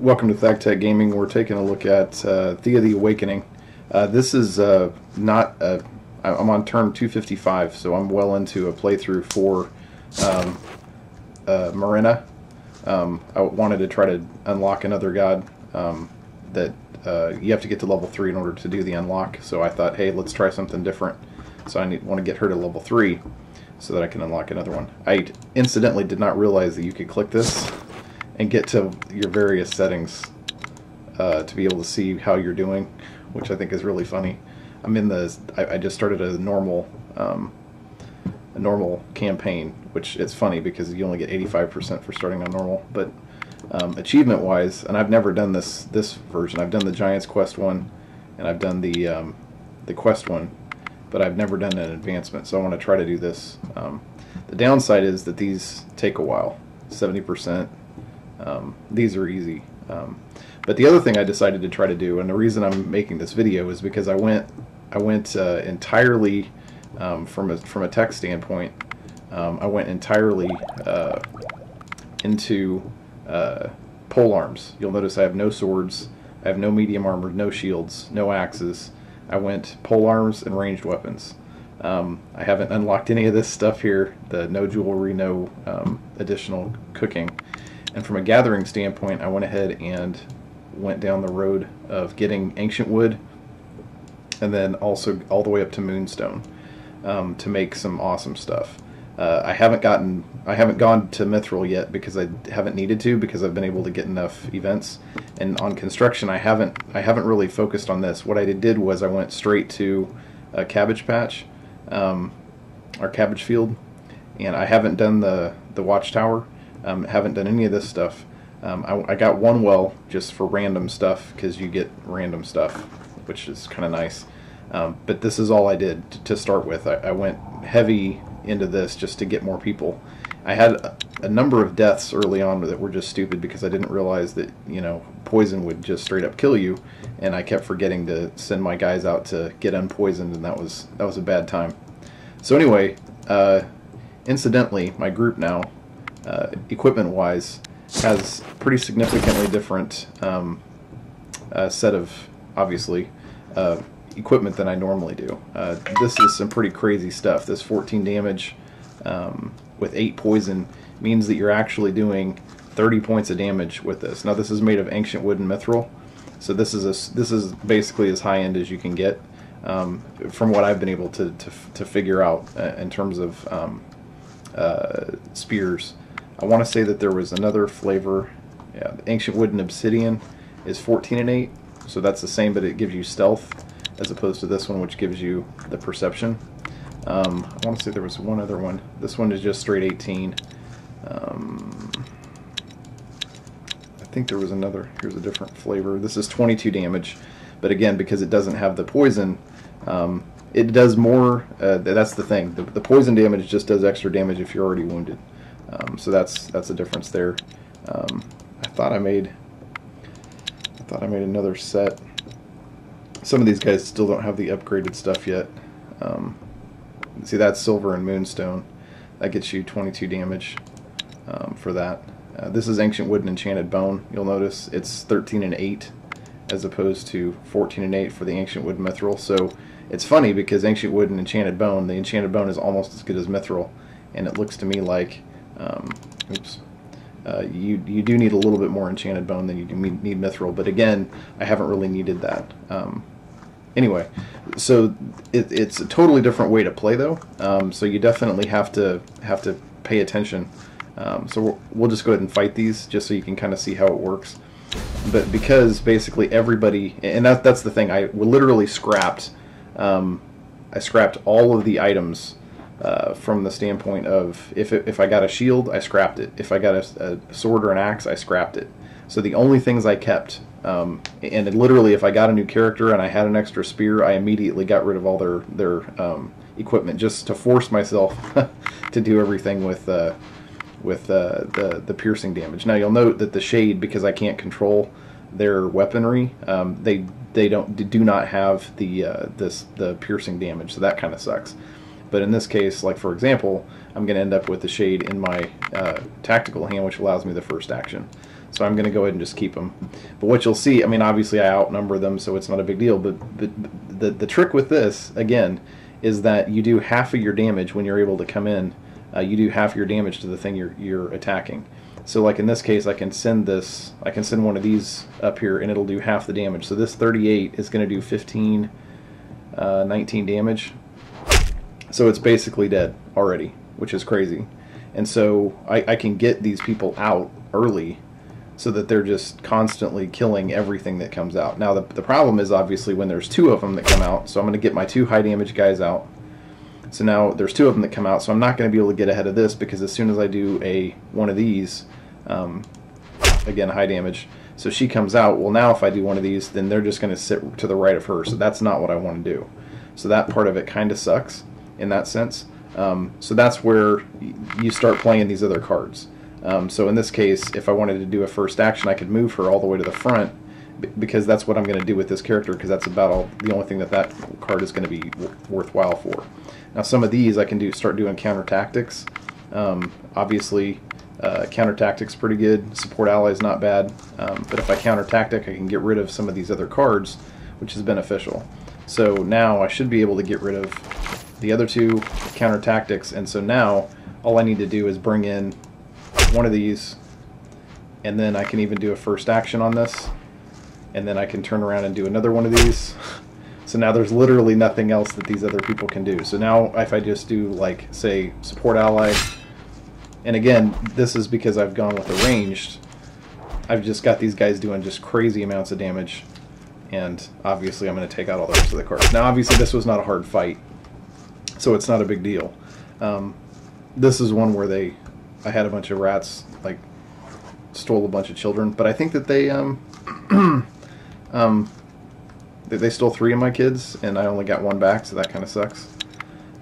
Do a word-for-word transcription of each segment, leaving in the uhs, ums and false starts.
Welcome to thakTECH Gaming. We're taking a look at uh, Thea: The Awakening. Uh, this is uh, not, a, I'm on turn two fifty-five, so I'm well into a playthrough for um, uh, Morena. Um, I wanted to try to unlock another god um, that uh, you have to get to level three in order to do the unlock, so I thought, hey, let's try something different. So I need, want to get her to level three so that I can unlock another one. I incidentally did not realize that you could click this and get to your various settings uh, to be able to see how you're doing, which I think is really funny. I'm in the. I, I just started a normal, um, a normal campaign, which it's funny because you only get eighty-five percent for starting on normal. But um, achievement-wise, and I've never done this this version. I've done the Giants Quest one, and I've done the um, the Quest one, but I've never done an advancement. So I want to try to do this. Um, the downside is that these take a while. seventy percent. Um, these are easy, um, but the other thing I decided to try to do, and the reason I'm making this video, is because I went, I went uh, entirely um, from a from a tech standpoint. Um, I went entirely uh, into uh, pole arms. You'll notice I have no swords, I have no medium armor, no shields, no axes. I went pole arms and ranged weapons. Um, I haven't unlocked any of this stuff here. The no jewelry, no um, additional cooking. And from a gathering standpoint, I went ahead and went down the road of getting Ancient Wood and then also all the way up to Moonstone um, to make some awesome stuff. Uh, I haven't gotten, I haven't gone to Mithril yet because I haven't needed to, because I've been able to get enough events. And on construction, I haven't, I haven't really focused on this. What I did was I went straight to a cabbage patch, um, or cabbage field, and I haven't done the the watchtower. Um, haven't done any of this stuff. Um, I, I got one well just for random stuff, because you get random stuff, which is kind of nice. Um, but this is all I did to start with. I, I went heavy into this just to get more people. I had a, a number of deaths early on that were just stupid, because I didn't realize that, you know, poison would just straight up kill you, and I kept forgetting to send my guys out to get unpoisoned, and that was that was a bad time. So anyway, uh, incidentally, my group now, Uh, equipment-wise, has pretty significantly different um, uh, set of, obviously, uh, equipment than I normally do. Uh, this is some pretty crazy stuff. This fourteen damage um, with eight poison means that you're actually doing thirty points of damage with this. Now, this is made of Ancient Wood and Mithril, so this is a, this is basically as high-end as you can get, um, from what I've been able to, to, to figure out uh, in terms of um, uh, spears. I want to say that there was another flavor. Yeah, Ancient Wood and Obsidian is fourteen and eight, so that's the same, but it gives you stealth, as opposed to this one, which gives you the perception. Um, I want to say there was one other one. This one is just straight eighteen. Um, I think there was another. Here's a different flavor. This is twenty-two damage, but again, because it doesn't have the poison, um, it does more. Uh, that's the thing. The, the poison damage just does extra damage if you're already wounded. Um, so that's that's a difference there. Um, I thought I made I thought I made another set. Some of these guys still don't have the upgraded stuff yet. Um, see, that's silver and moonstone. That gets you twenty-two damage um, for that. Uh, this is Ancient Wood and Enchanted Bone. You'll notice it's thirteen and eight as opposed to fourteen and eight for the Ancient Wood and Mithril. So it's funny because Ancient Wood and Enchanted Bone, the Enchanted Bone is almost as good as Mithril, and it looks to me like Um, oops. Uh, you you do need a little bit more enchanted bone than you do need mithril, but again, I haven't really needed that. Um, anyway, so it, it's a totally different way to play though. Um, so you definitely have to have to pay attention. Um, so we'll, we'll just go ahead and fight these, just so you can kind of see how it works. But because basically everybody, and that that's the thing, I literally scrapped. Um, I scrapped all of the items. Uh, from the standpoint of if, it, if I got a shield, I scrapped it. If I got a, a sword or an axe, I scrapped it. So the only things I kept, um, and it literally if I got a new character and I had an extra spear, I immediately got rid of all their, their um, equipment, just to force myself to do everything with, uh, with uh, the, the piercing damage. Now you'll note that the shade, because I can't control their weaponry, um, they, they don't, do not have the, uh, this, the piercing damage, so that kind of sucks. But in this case, like for example, I'm going to end up with the shade in my uh, tactical hand, which allows me the first action. So I'm going to go ahead and just keep them. But what you'll see, I mean, obviously I outnumber them, so it's not a big deal. But, but the, the trick with this, again, is that you do half of your damage when you're able to come in. Uh, you do half your damage to the thing you're, you're attacking. So like in this case, I can send this, I can send one of these up here, and it'll do half the damage. So this thirty-eight is going to do fifteen, nineteen damage. So it's basically dead already, which is crazy. And so I, I can get these people out early so that they're just constantly killing everything that comes out. Now the, the problem is obviously when there's two of them that come out, so I'm going to get my two high damage guys out. So now there's two of them that come out, so I'm not going to be able to get ahead of this, because as soon as I do a one of these, um, again, high damage, so she comes out. Well, now if I do one of these, then they're just going to sit to the right of her, so that's not what I want to do. So that part of it kind of sucks in that sense. Um, so that's where you start playing these other cards. Um, so in this case, if I wanted to do a first action, I could move her all the way to the front, because that's what I'm going to do with this character, because that's about all, the only thing that that card is going to be worthwhile for. Now some of these I can do start doing counter tactics. Um, obviously uh, counter tactics pretty good, support ally is not bad, um, but if I counter tactic I can get rid of some of these other cards, which is beneficial. So now I should be able to get rid of the other two counter tactics, and so now all I need to do is bring in one of these, and then I can even do a first action on this, and then I can turn around and do another one of these. So now there's literally nothing else that these other people can do. So now if I just do, like, say, support ally, and again, this is because I've gone with the ranged, I've just got these guys doing just crazy amounts of damage, and obviously I'm going to take out all the rest of the cards. Now obviously this was not a hard fight, so it's not a big deal. Um, this is one where they... I had a bunch of rats, like, stole a bunch of children, but I think that they, um, um, they stole three of my kids, and I only got one back, so that kind of sucks.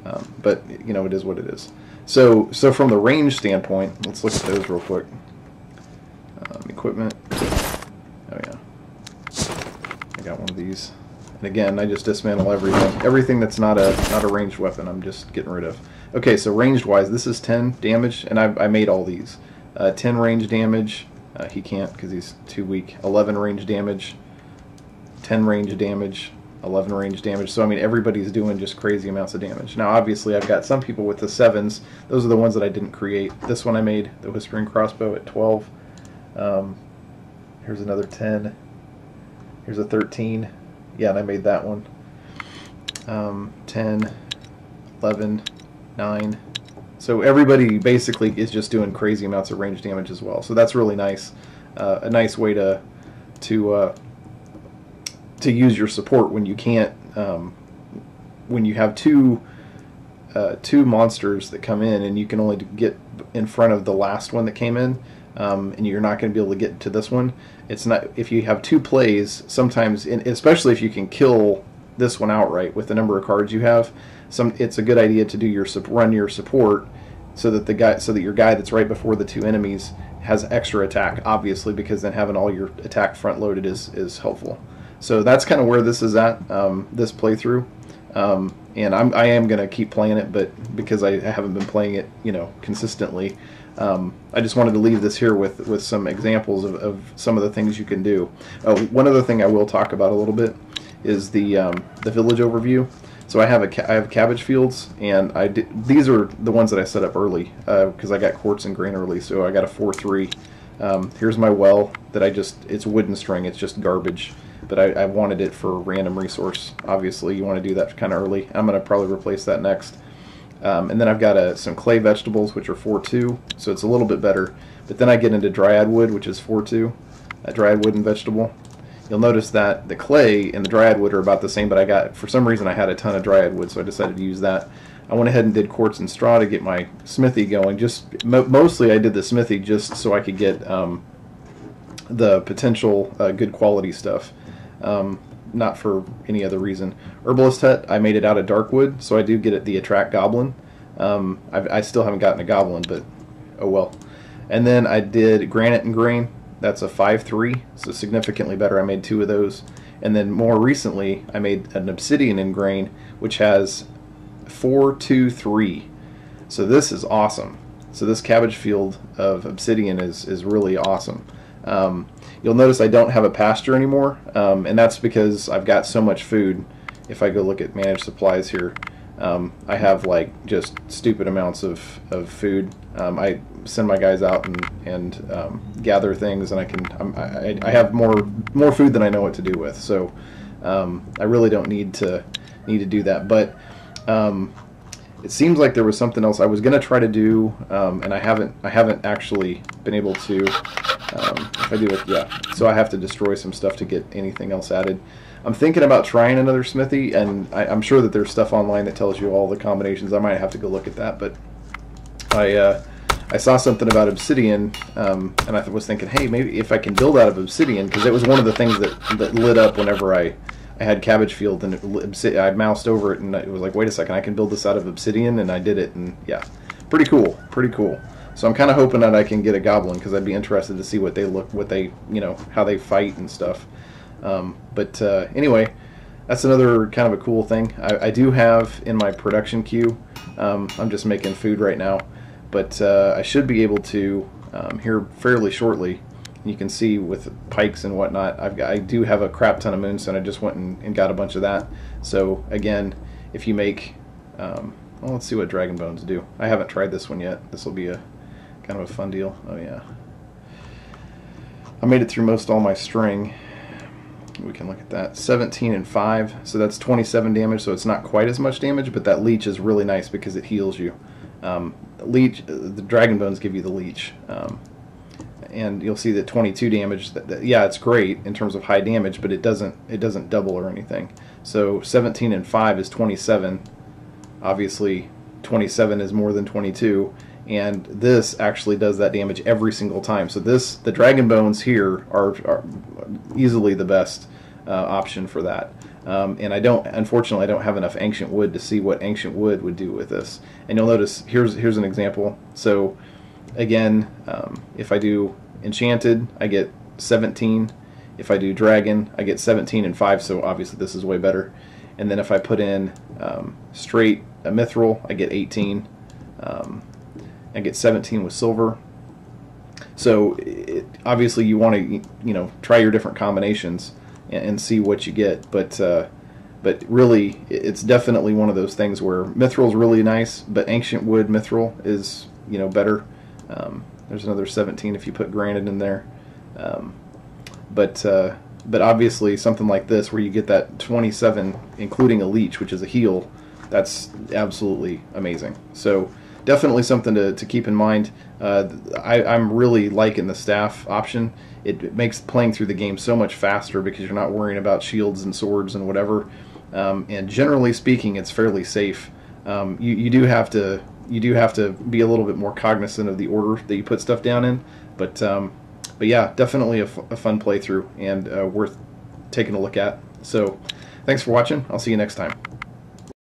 Um, but, you know, it is what it is. So, so from the range standpoint, let's look at those real quick. Um, equipment. Oh, yeah. I got one of these. And again, I just dismantle everything. Everything that's not a not a ranged weapon, I'm just getting rid of. Okay, so ranged-wise, this is ten damage, and I, I made all these. Uh, ten range damage. Uh, he can't because he's too weak. eleven range damage. ten range damage. eleven range damage. So, I mean, everybody's doing just crazy amounts of damage. Now, obviously, I've got some people with the sevens. Those are the ones that I didn't create. This one I made, the Whispering Crossbow, at twelve. Um, here's another ten. Here's a thirteen. Yeah, and I made that one. Um, ten, eleven, nine. So everybody basically is just doing crazy amounts of range damage as well. So that's really nice. Uh, a nice way to to uh, to use your support when you can't, um, when you have two uh, two monsters that come in and you can only get in front of the last one that came in. Um, and you're not going to be able to get to this one. It's not, if you have two plays, sometimes, and especially if you can kill this one outright with the number of cards you have, some it's a good idea to do your run your support so that the guy, so that your guy that's right before the two enemies has extra attack. Obviously, because then having all your attack front loaded is is helpful. So that's kind of where this is at, um, this playthrough. Um, and I'm, I am going to keep playing it, but because I haven't been playing it, you know, consistently, um, I just wanted to leave this here with, with some examples of, of some of the things you can do. Oh, one other thing I will talk about a little bit is the, um, the village overview. So I have a, ca I have cabbage fields, and I did, these are the ones that I set up early, uh, cause I got quartz and grain early. So I got a four, three, um, here's my well that I just, it's wooden string. It's just garbage. But I, I wanted it for random resource. Obviously, you want to do that kind of early. I'm going to probably replace that next. Um, and then I've got a, some clay vegetables, which are four two, so it's a little bit better. But then I get into dryad wood, which is four two, a dryad wood and vegetable. You'll notice that the clay and the dryad wood are about the same, but I got, for some reason I had a ton of dryad wood, so I decided to use that. I went ahead and did quartz and straw to get my smithy going. Just mo mostly I did the smithy just so I could get um, the potential uh, good quality stuff. Um, not for any other reason. Herbalist Hut, I made it out of dark wood, so I do get it the attract goblin. Um, I've, I still haven't gotten a goblin, but oh well. And then I did granite and grain. That's a five three, so significantly better. I made two of those. And then more recently, I made an obsidian and grain, which has four two three. So this is awesome. So this cabbage field of obsidian is, is really awesome. Um, you'll notice I don't have a pasture anymore, um, and that's because I've got so much food. If I go look at managed supplies here, um, I have like just stupid amounts of, of food. Um, I send my guys out and, and um, gather things, and I can I'm, I, I have more more food than I know what to do with. So um, I really don't need to need to do that. But um, it seems like there was something else I was gonna try to do, um, and I haven't I haven't actually been able to. Um, if I do it, yeah. So I have to destroy some stuff to get anything else added. I'm thinking about trying another smithy, and I, I'm sure that there's stuff online that tells you all the combinations. I might have to go look at that, but I uh, I saw something about obsidian, um, and I th was thinking, hey, maybe if I can build out of obsidian, because it was one of the things that, that lit up whenever I, I had cabbage field, and it, I moused over it, and it was like, wait a second, I can build this out of obsidian, and I did it, and yeah, pretty cool, pretty cool. So I'm kind of hoping that I can get a goblin, because I'd be interested to see what they look, what they, you know, how they fight and stuff. Um, but uh, anyway, that's another kind of a cool thing. I, I do have in my production queue, um, I'm just making food right now, but uh, I should be able to um, here fairly shortly. You can see with pikes and whatnot, I've got, I do have a crap ton of moonstone. I just went and, and got a bunch of that. So again, if you make, um, well, let's see what dragon bones do. I haven't tried this one yet. This will be a kind of a fun deal. Oh yeah, I made it through most all my string. We can look at that. seventeen and five, so that's twenty-seven damage, so it's not quite as much damage, but that leech is really nice because it heals you. Um, leech, the dragon bones give you the leech, um, and you'll see that twenty-two damage. That, that, yeah, it's great in terms of high damage, but it doesn't it doesn't double or anything. So seventeen and five is twenty-seven. Obviously, twenty-seven is more than twenty-two, and this actually does that damage every single time. So this, the dragon bones here are, are easily the best uh, option for that. Um, and I don't, unfortunately, I don't have enough ancient wood to see what ancient wood would do with this. And you'll notice here's here's an example. So again, um, if I do enchanted, I get seventeen. If I do dragon, I get seventeen and five. So obviously this is way better. And then if I put in um, straight a mithril, I get eighteen. Um, I get seventeen with silver. So it, obviously you want to you know try your different combinations and, and see what you get, but uh, but really it's definitely one of those things where mithril is really nice, but ancient wood mithril is you know better. Um, there's another seventeen if you put granite in there, um, but uh, but obviously something like this where you get that twenty-seven including a leech, which is a heal, that's absolutely amazing. So definitely something to, to keep in mind. Uh, I, I'm really liking the staff option. It, it makes playing through the game so much faster because you're not worrying about shields and swords and whatever. Um, and generally speaking, it's fairly safe. Um, you, you do have to you do have to be a little bit more cognizant of the order that you put stuff down in. But um, but yeah, definitely a, f a fun playthrough and uh, worth taking a look at. So thanks for watching. I'll see you next time.